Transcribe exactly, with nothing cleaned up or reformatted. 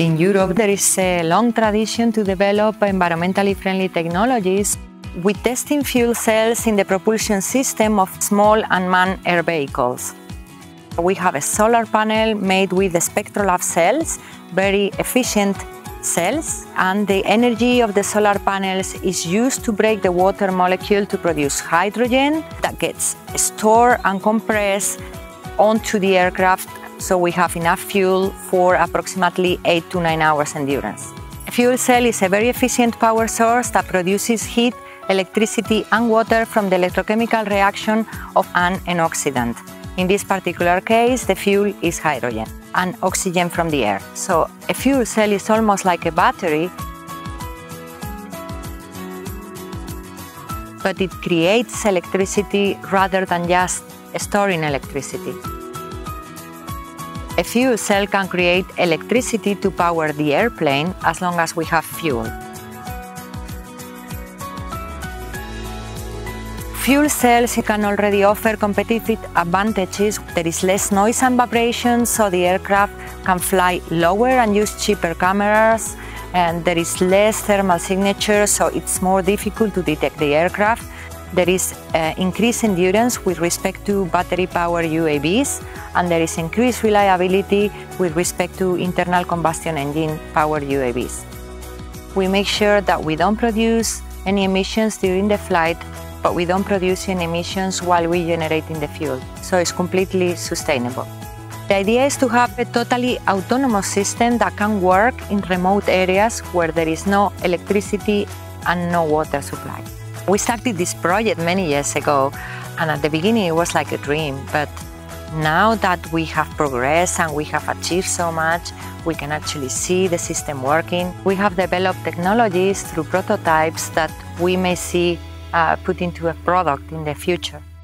In Europe, there is a long tradition to develop environmentally friendly technologies with testing fuel cells in the propulsion system of small unmanned air vehicles. We have a solar panel made with the Spectrolab cells, very efficient cells, and the energy of the solar panels is used to break the water molecule to produce hydrogen that gets stored and compressed onto the aircraft, so we have enough fuel for approximately eight to nine hours endurance. A fuel cell is a very efficient power source that produces heat, electricity and water from the electrochemical reaction of an antioxidant. In this particular case, the fuel is hydrogen and oxygen from the air. So a fuel cell is almost like a battery, but it creates electricity rather than just storing electricity. A fuel cell can create electricity to power the airplane as long as we have fuel. Fuel cells can already offer competitive advantages. There is less noise and vibration, so the aircraft can fly lower and use cheaper cameras. And there is less thermal signature, so it's more difficult to detect the aircraft. There is uh, increased endurance with respect to battery-powered U A Vs, and there is increased reliability with respect to internal combustion engine-powered U A Vs. We make sure that we don't produce any emissions during the flight, but we don't produce any emissions while we're generating the fuel, so it's completely sustainable. The idea is to have a totally autonomous system that can work in remote areas where there is no electricity and no water supply. We started this project many years ago, and at the beginning it was like a dream, but now that we have progressed and we have achieved so much, we can actually see the system working. We have developed technologies through prototypes that we may see Uh, put into a product in the future.